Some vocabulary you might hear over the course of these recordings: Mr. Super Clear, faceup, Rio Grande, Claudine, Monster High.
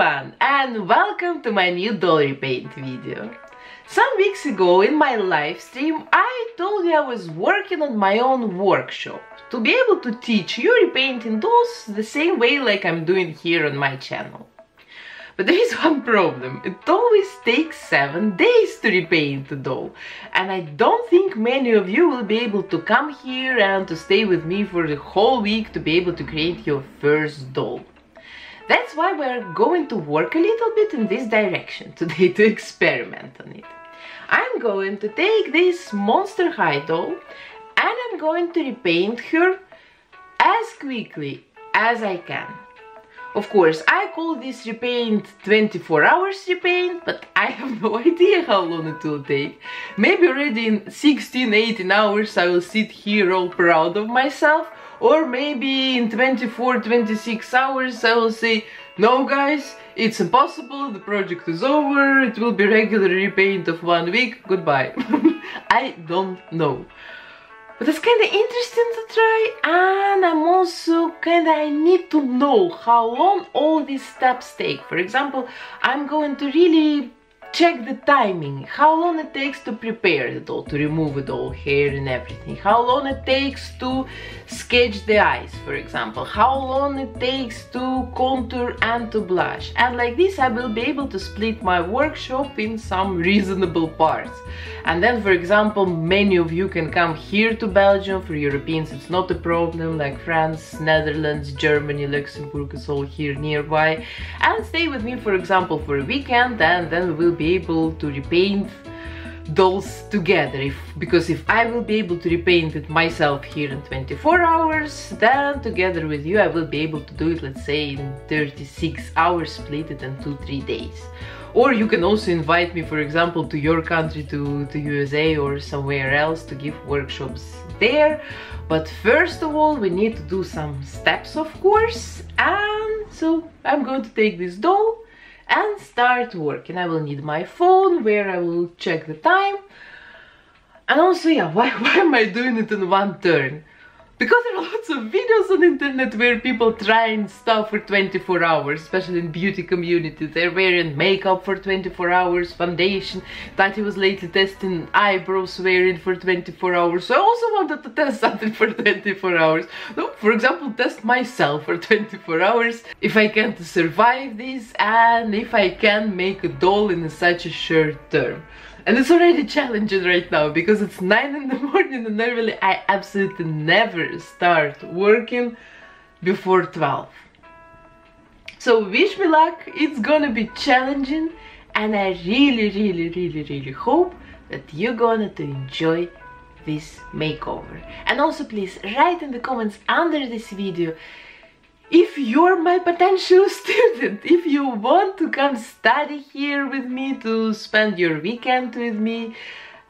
everyone and welcome to my new doll repaint video. Some weeks ago in my live stream I told you I was working on my own workshop to be able to teach you repainting dolls the same way like I'm doing here on my channel. But there is one problem, it always takes 7 days to repaint the doll, and I don't think many of you will be able to come here and to stay with me for the whole week to be able to create your first doll. That's why we're going to work a little bit in this direction today, to experiment on it. I'm going to take this Monster High doll and I'm going to repaint her as quickly as I can. Of course, I call this repaint 24 hours repaint, but I have no idea how long it will take. Maybe already in 16-18 hours I will sit here all proud of myself, or maybe in 24-26 hours I will say, no guys, it's impossible, the project is over, it will be regular repaint of 1 week, goodbye. I don't know. But it's kinda interesting to try, and I'm also I need to know how long all these steps take. For example, I'm going to really check the timing, how long it takes to prepare the doll, to remove the doll hair and everything, how long it takes to sketch the eyes, for example, how long it takes to contour and to blush. And like this I will be able to split my workshop in some reasonable parts. And then, for example, many of you can come here to Belgium. For Europeans it's not a problem, like France, Netherlands, Germany, Luxembourg is all here nearby, and stay with me, for example, for a weekend, and then we'll be able to repaint dolls together, because if I will be able to repaint it myself here in 24 hours, then together with you I will be able to do it, let's say, in 36 hours, split it in 2-3 days. Or you can also invite me, for example, to your country, to USA or somewhere else, to give workshops there. But first of all we need to do some steps, of course, and so I'm going to take this doll and start working. I will need my phone where I will check the time. And also, yeah, why am I doing it in one turn? Because there are lots of videos on the internet where people trying stuff for 24 hours, especially in beauty community. They're wearing makeup for 24 hours, foundation. Tati was lately testing eyebrows wearing for 24 hours. So I also wanted to test something for 24 hours. No, for example, test myself for 24 hours. If I can survive this, and if I can make a doll in such a short term. And it's already challenging right now, because it's 9 in the morning and normally I absolutely never start working before 12. So wish me luck, it's gonna be challenging, and I really hope that you're gonna enjoy this makeover. And also please write in the comments under this video if you're my potential student, if you want to come study here with me, to spend your weekend with me,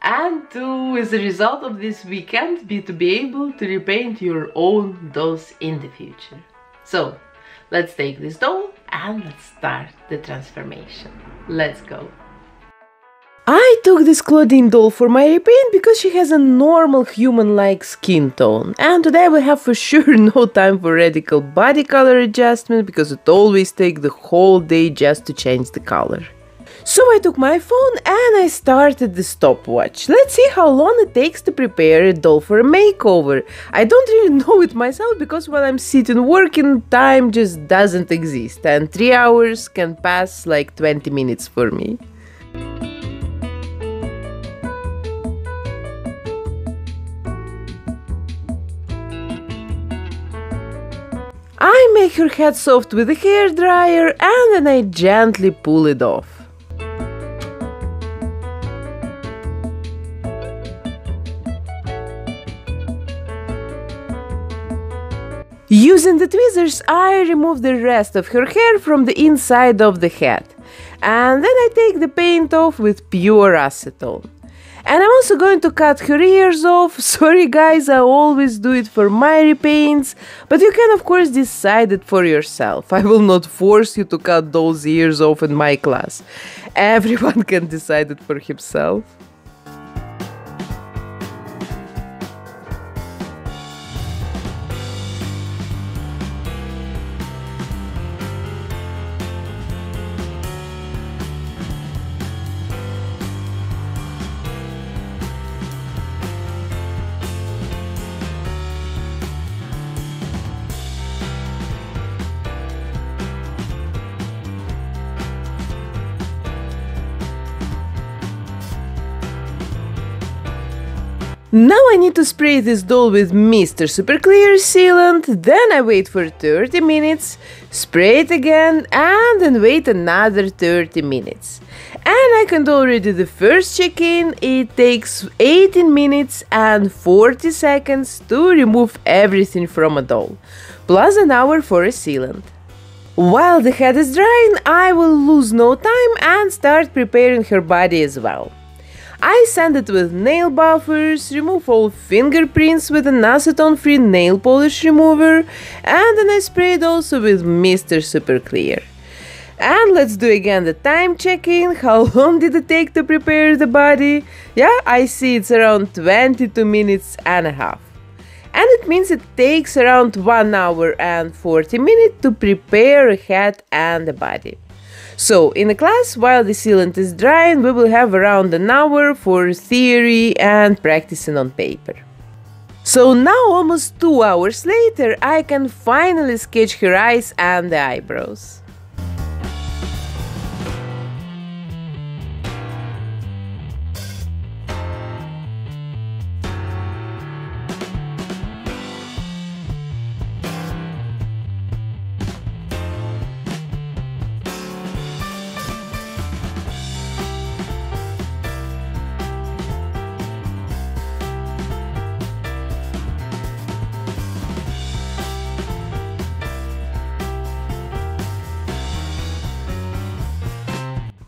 and to, as a result of this weekend, be able to repaint your own dolls in the future. So, let's take this doll and let's start the transformation. Let's go! I took this Claudine doll for my repaint because she has a normal human-like skin tone, and today we have for sure no time for radical body color adjustment because it always takes the whole day just to change the color. So I took my phone and I started the stopwatch. Let's see how long it takes to prepare a doll for a makeover. I don't really know it myself because when I'm sitting working, time just doesn't exist, and 3 hours can pass like 20 minutes for me. I make her head soft with a hairdryer and then I gently pull it off. Using the tweezers, I remove the rest of her hair from the inside of the head. And then I take the paint off with pure acetone. And I'm also going to cut her ears off. Sorry guys, I always do it for my repaints, but you can of course decide it for yourself. I will not force you to cut those ears off in my class. Everyone can decide it for himself. Now I need to spray this doll with Mr. Super Clear sealant, then I wait for 30 minutes, spray it again and then wait another 30 minutes. And I can already do the first check-in. It takes 18 minutes and 40 seconds to remove everything from a doll, plus an hour for a sealant. While the head is drying, I will lose no time and start preparing her body as well. I sand it with nail buffers, remove all fingerprints with an acetone-free nail polish remover, and then I spray it also with Mr. Super Clear. And let's do again the time check-in. How long did it take to prepare the body? Yeah, I see it's around 22 minutes and a half. And it means it takes around 1 hour and 40 minutes to prepare a head and a body. So, in the class, while the sealant is drying, we will have around an hour for theory and practicing on paper. So now, almost 2 hours later, I can finally sketch her eyes and the eyebrows.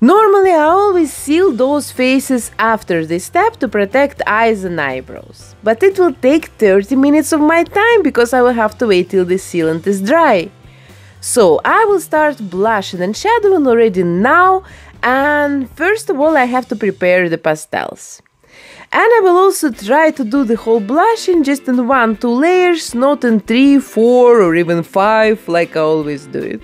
Normally, I always seal those faces after this step to protect eyes and eyebrows. But it will take 30 minutes of my time because I will have to wait till the sealant is dry. So I will start blushing and shadowing already now, and first of all I have to prepare the pastels. And I will also try to do the whole blushing just in 1-2 layers, not in 3, 4 or even 5 like I always do it.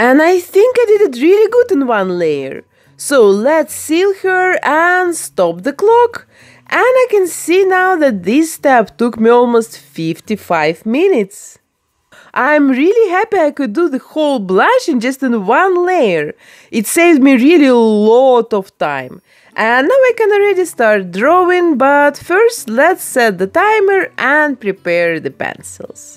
And I think I did it really good in one layer. So let's seal her and stop the clock. And I can see now that this step took me almost 55 minutes. I'm really happy I could do the whole blush in just in one layer. It saved me really a lot of time. And now I can already start drawing, but first let's set the timer and prepare the pencils.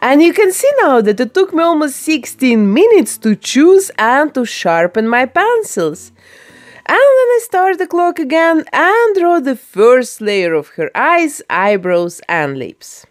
And you can see now that it took me almost 16 minutes to choose and to sharpen my pencils. And then I start the clock again and draw the first layer of her eyes, eyebrows and lips.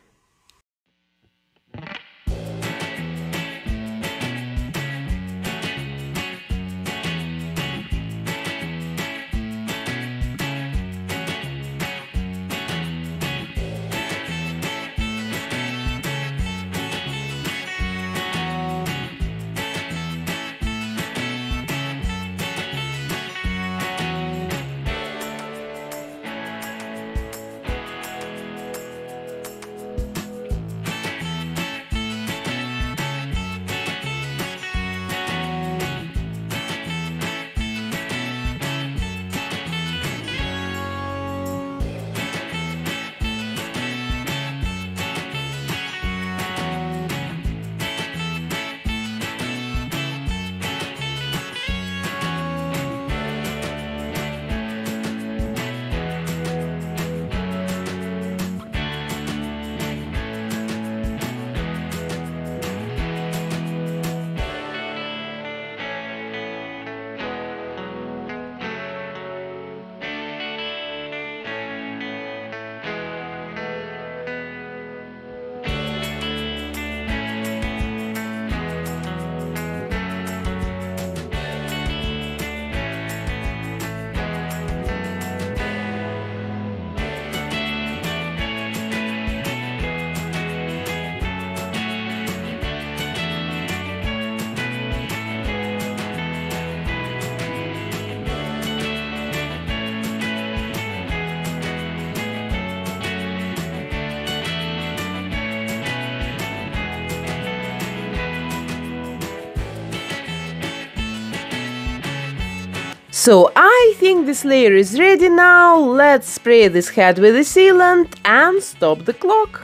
So I think this layer is ready now. Let's spray this head with the sealant and stop the clock.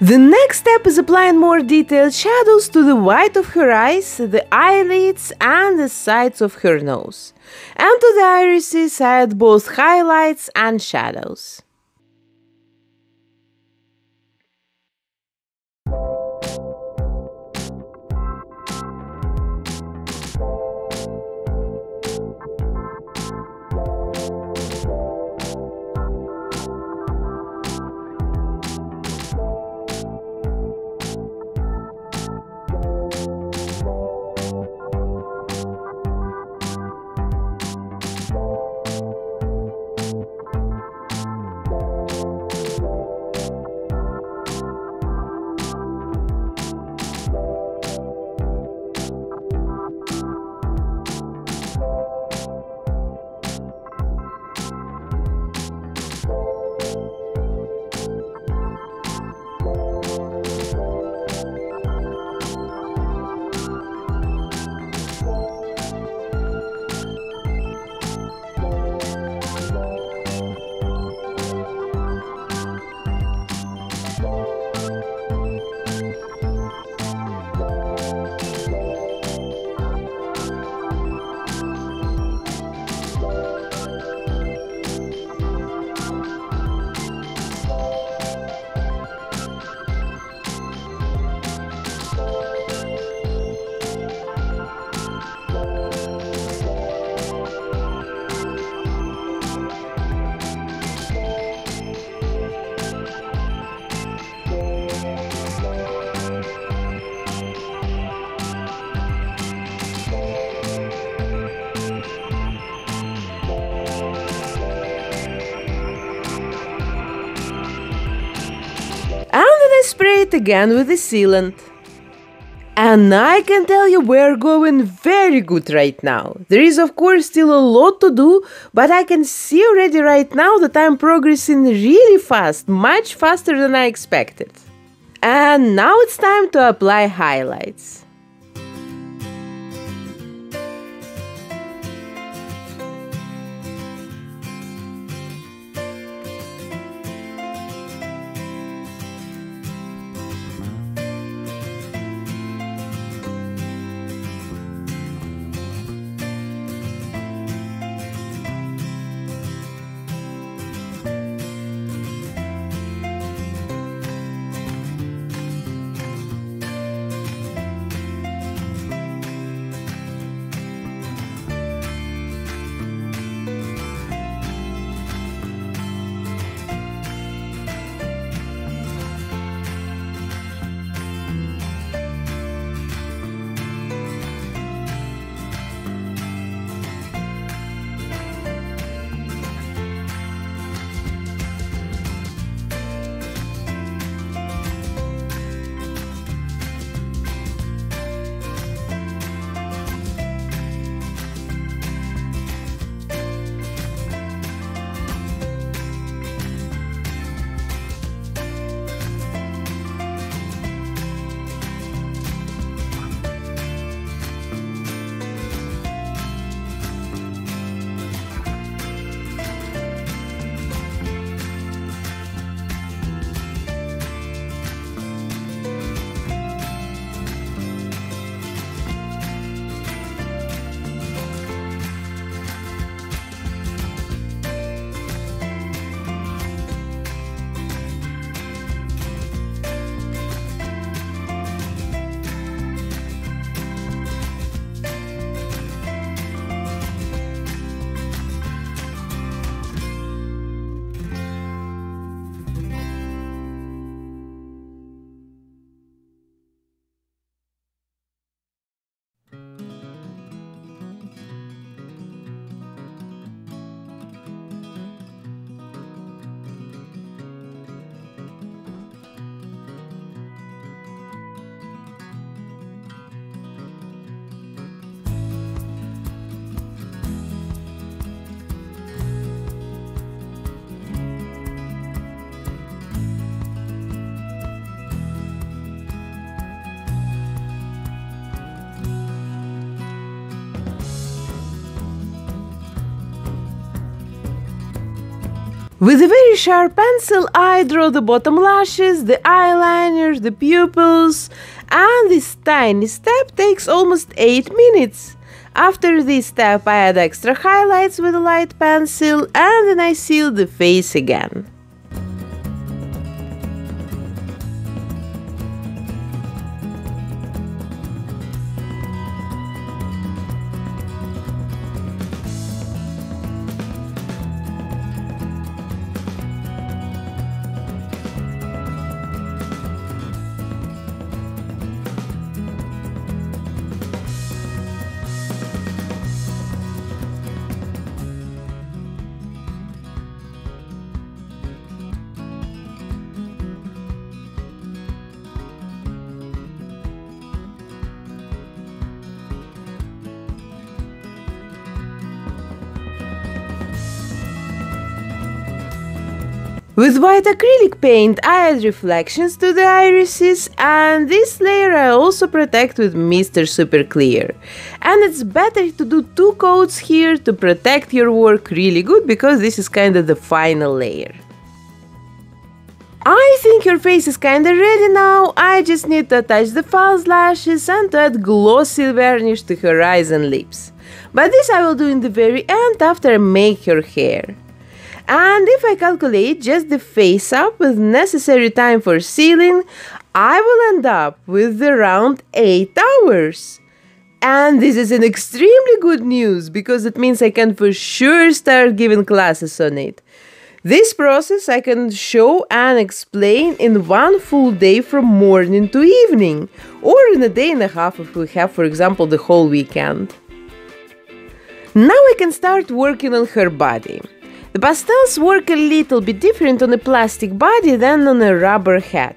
The next step is applying more detailed shadows to the white of her eyes, the eyelids and the sides of her nose. And to the irises add both highlights and shadows. again with the sealant. And I can tell you we're going very good right now. There is of course still a lot to do, but I can see already right now that I'm progressing really fast, much faster than I expected. And now it's time to apply highlights. With a very sharp pencil, I draw the bottom lashes, the eyeliners, the pupils, and this tiny step takes almost 8 minutes. After this step, I add extra highlights with a light pencil, and then I seal the face again. With white acrylic paint, I add reflections to the irises, and this layer I also protect with Mr. Super Clear. And it's better to do 2 coats here to protect your work really good, because this is kinda the final layer. I think your face is kinda ready now, I just need to attach the false lashes and to add glossy varnish to her eyes and lips. But this I will do in the very end after I make her hair. And if I calculate just the face up with necessary time for sealing, I will end up with around 8 hours. And this is an extremely good news, because it means I can for sure start giving classes on it. This process I can show and explain in one full day from morning to evening, or in a day and a half if we have, for example, the whole weekend. Now I can start working on her body. The pastels work a little bit different on a plastic body than on a rubber head.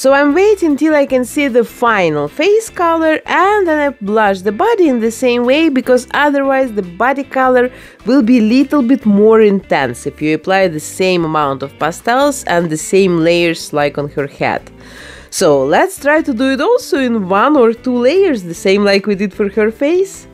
So I'm waiting till I can see the final face color and then I blush the body in the same way, because otherwise the body color will be a little bit more intense if you apply the same amount of pastels and the same layers like on her head. So let's try to do it also in 1 or 2 layers, the same like we did for her face.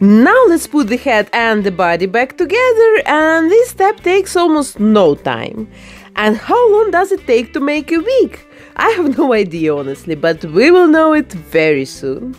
Now let's put the head and the body back together, and this step takes almost no time. And how long does it take to make a wig? I have no idea honestly, but we will know it very soon.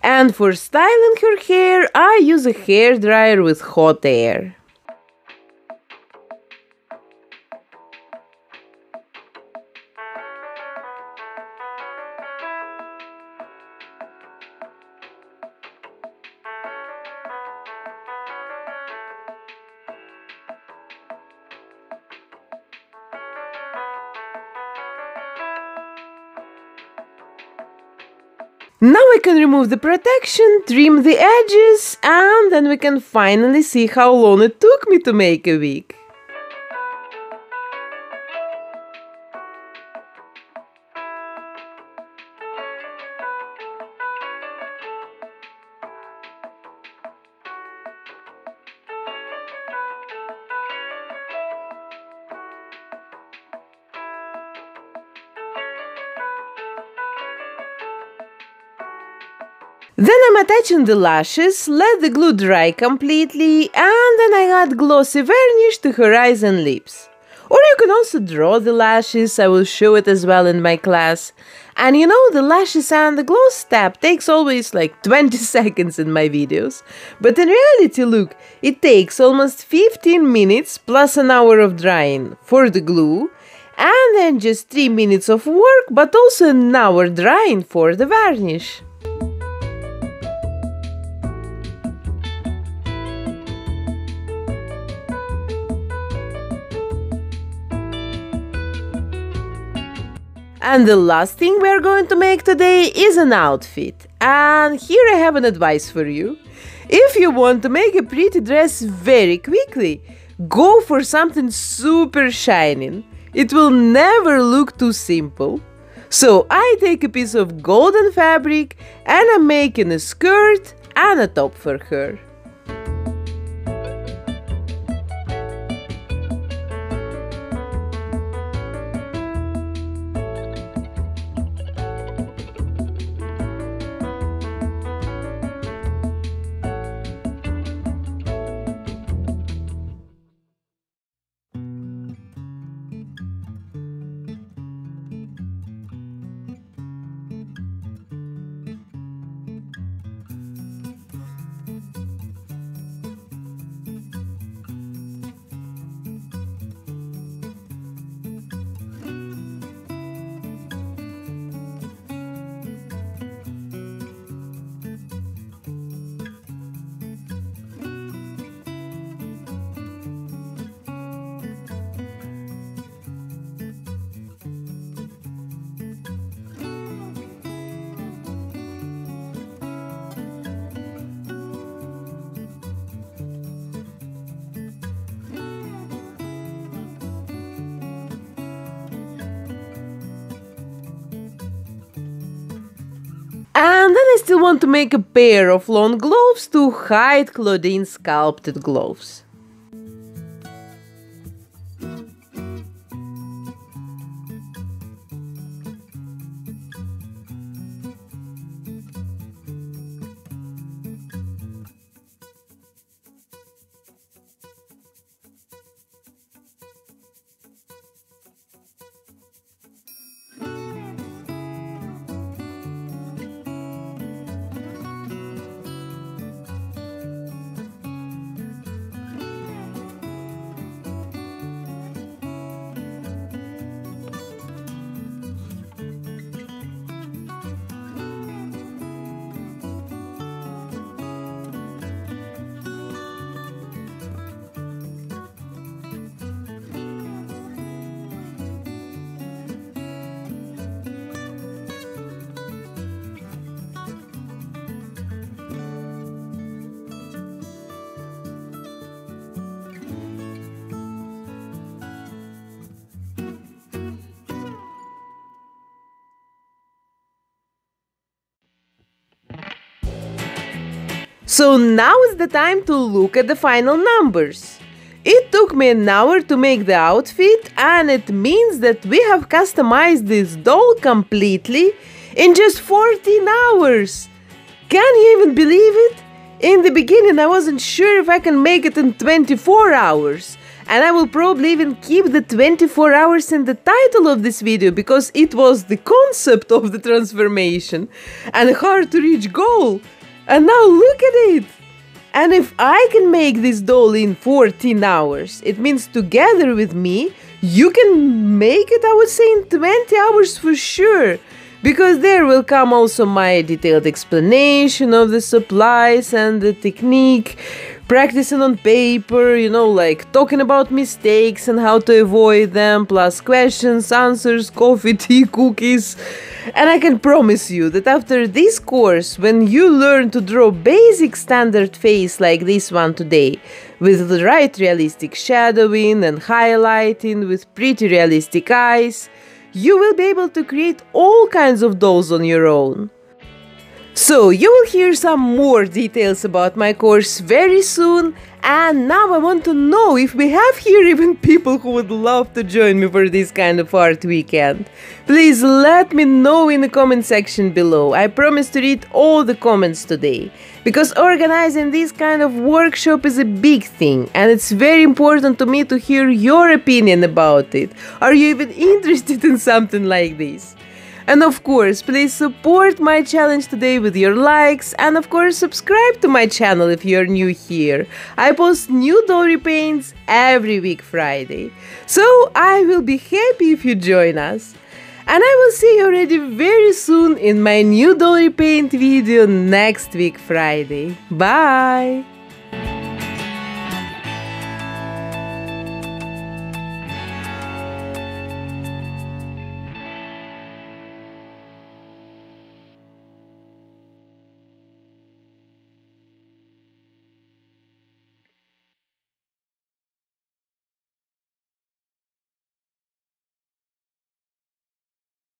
And for styling her hair, I use a hairdryer with hot air. Now we can remove the protection, trim the edges, and then we can finally see how long it took me to make a wig. Then I'm attaching the lashes, let the glue dry completely, and then I add glossy varnish to her eyes and lips. Or you can also draw the lashes, I will show it as well in my class. And you know, the lashes and the gloss step takes always like 20 seconds in my videos. But in reality, look, it takes almost 15 minutes plus an hour of drying for the glue, and then just 3 minutes of work, but also an hour drying for the varnish. And the last thing we are going to make today is an outfit. And here I have an advice for you. If you want to make a pretty dress very quickly, go for something super shining. It will never look too simple. So I take a piece of golden fabric and I'm making a skirt and a top for her. you want to make a pair of long gloves to hide Claudine's sculpted gloves. So now is the time to look at the final numbers. It took me an hour to make the outfit, and it means that we have customized this doll completely in just 14 hours. Can you even believe it? In the beginning I wasn't sure if I can make it in 24 hours. And I will probably even keep the 24 hours in the title of this video because it was the concept of the transformation and a hard to reach goal. And now look at it! And if I can make this doll in 14 hours, it means together with me, you can make it, I would say, in 20 hours for sure. Because there will come also my detailed explanation of the supplies and the technique, practicing on paper, you know, like talking about mistakes and how to avoid them, plus questions, answers, coffee, tea, cookies. And I can promise you that after this course, when you learn to draw basic standard face like this one today, with the right realistic shadowing and highlighting, with pretty realistic eyes, you will be able to create all kinds of dolls on your own. So you will hear some more details about my course very soon, and now I want to know if we have here even people who would love to join me for this kind of art weekend. Please let me know in the comment section below. I promise to read all the comments today, because organizing this kind of workshop is a big thing, and it's very important to me to hear your opinion about it. Are you even interested in something like this? And of course, please support my challenge today with your likes, and of course subscribe to my channel if you're new here. I post new doll repaints every week Friday, so I will be happy if you join us. And I will see you already very soon in my new doll repaint video next week Friday. Bye!